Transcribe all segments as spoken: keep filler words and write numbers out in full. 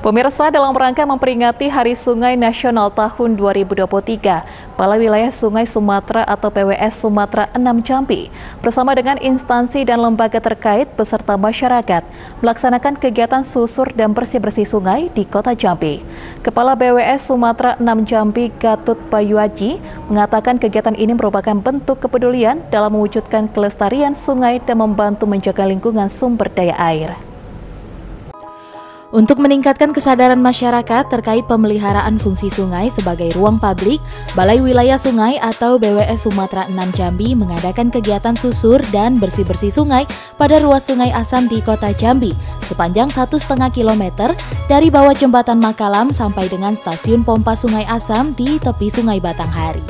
Pemirsa, dalam rangka memperingati Hari Sungai Nasional tahun dua ribu dua puluh tiga, Kepala Wilayah Sungai Sumatera atau B W S Sumatera enam Jambi bersama dengan instansi dan lembaga terkait beserta masyarakat melaksanakan kegiatan susur dan bersih-bersih sungai di Kota Jambi. Kepala B W S Sumatera enam Jambi Gatot Bayuaji mengatakan kegiatan ini merupakan bentuk kepedulian dalam mewujudkan kelestarian sungai dan membantu menjaga lingkungan sumber daya air. Untuk meningkatkan kesadaran masyarakat terkait pemeliharaan fungsi sungai sebagai ruang publik, Balai Wilayah Sungai atau B W S Sumatera enam Jambi mengadakan kegiatan susur dan bersih-bersih sungai pada ruas Sungai Asam di Kota Jambi sepanjang satu koma lima kilometer dari bawah jembatan Makalam sampai dengan stasiun pompa Sungai Asam di tepi Sungai Batanghari.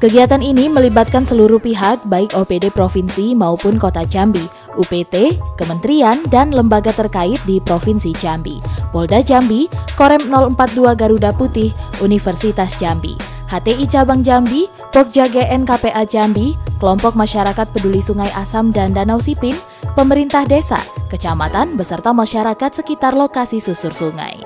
Kegiatan ini melibatkan seluruh pihak baik O P D Provinsi maupun Kota Jambi, U P T, Kementerian, dan lembaga terkait di Provinsi Jambi, Polda Jambi, Korem nol empat dua Garuda Putih, Universitas Jambi, H T I Cabang Jambi, Pokja G N K P A Jambi, Kelompok Masyarakat Peduli Sungai Asam dan Danau Sipin, pemerintah desa, kecamatan, beserta masyarakat sekitar lokasi susur sungai.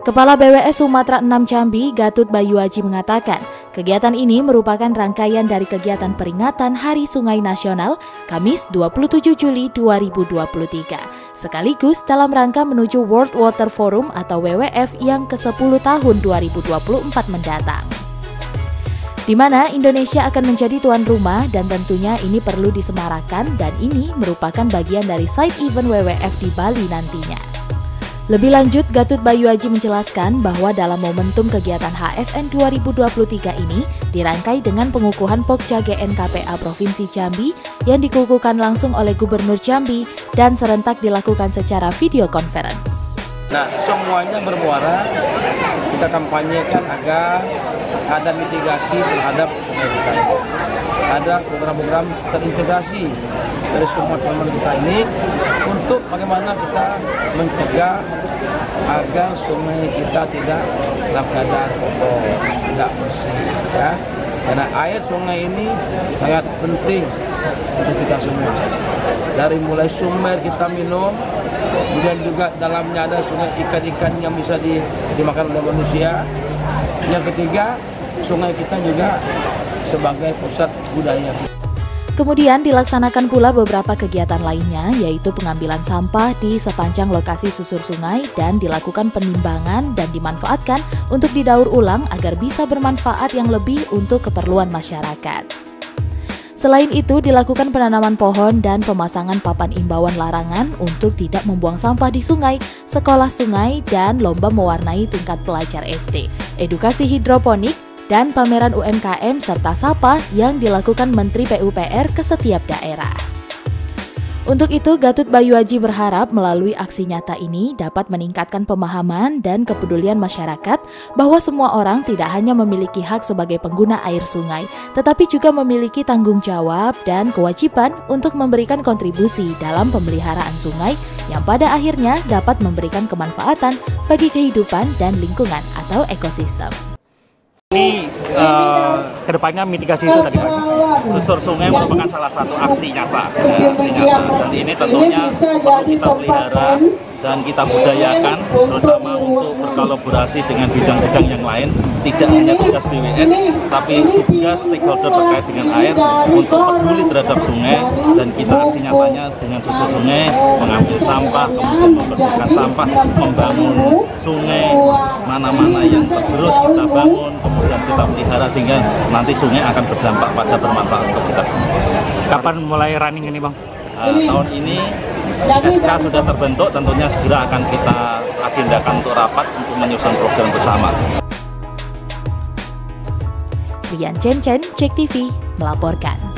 Kepala B W S Sumatera enam Jambi, Gatot Bayuaji mengatakan, kegiatan ini merupakan rangkaian dari kegiatan peringatan Hari Sungai Nasional Kamis dua puluh tujuh Juli dua ribu dua puluh tiga, sekaligus dalam rangka menuju World Water Forum atau W W F yang ke sepuluh tahun dua ribu dua puluh empat mendatang, di mana Indonesia akan menjadi tuan rumah, dan tentunya ini perlu disemarakan dan ini merupakan bagian dari side event W W F di Bali nantinya. Lebih lanjut, Gatot Bayuaji menjelaskan bahwa dalam momentum kegiatan H S N dua ribu dua puluh tiga ini dirangkai dengan pengukuhan Pokja G N K P A Provinsi Jambi yang dikukuhkan langsung oleh Gubernur Jambi dan serentak dilakukan secara video conference. Nah, semuanya bermuara, kita kampanyekan agar ada mitigasi terhadap sungai kita. Ada program-program terintegrasi dari semua teman-teman kita ini untuk bagaimana kita mencegah agar sungai kita tidak dalam keadaan kotor, tidak bersih, ya. Karena air sungai ini sangat penting untuk kita semua. Dari mulai sumber kita minum, kemudian juga dalamnya ada sungai ikan-ikan yang bisa dimakan oleh manusia. Yang ketiga, sungai kita juga sebagai pusat budaya. Kemudian dilaksanakan pula beberapa kegiatan lainnya, yaitu pengambilan sampah di sepanjang lokasi susur sungai dan dilakukan penimbangan dan dimanfaatkan untuk didaur ulang agar bisa bermanfaat yang lebih untuk keperluan masyarakat. Selain itu, dilakukan penanaman pohon dan pemasangan papan imbauan larangan untuk tidak membuang sampah di sungai, sekolah sungai, dan lomba mewarnai tingkat pelajar S D, edukasi hidroponik, dan pameran U M K M serta sapa yang dilakukan Menteri P U P R ke setiap daerah. Untuk itu, Gatot Bayuaji berharap melalui aksi nyata ini dapat meningkatkan pemahaman dan kepedulian masyarakat bahwa semua orang tidak hanya memiliki hak sebagai pengguna air sungai, tetapi juga memiliki tanggung jawab dan kewajiban untuk memberikan kontribusi dalam pemeliharaan sungai yang pada akhirnya dapat memberikan kemanfaatan bagi kehidupan dan lingkungan atau ekosistem. Ini uh, kedepannya mitigasi itu tadi kan, susur sungai merupakan salah satu aksi nyata, ya, aksi nyata. Dan ini tentunya perlu kita pelihara dan kita budayakan, terutama untuk berkolaborasi dengan bidang-bidang yang lain. Tidak hanya tugas B W S, tapi tugas stakeholder terkait dengan air untuk peduli terhadap sungai, dan kita aksi nyatanya dengan susur sungai, mengambil sampah, kemudian membersihkan sampah, membangun sungai, mana-mana yang tergerus kita bangun, kemudian kita pelihara sehingga nanti sungai akan berdampak pada bermanfaat untuk kita semua. Kapan mulai running ini, Bang? Uh, tahun ini S K sudah terbentuk, tentunya segera akan kita agendakan untuk rapat untuk menyusun program bersama. Rian Cencen, C E K T V melaporkan.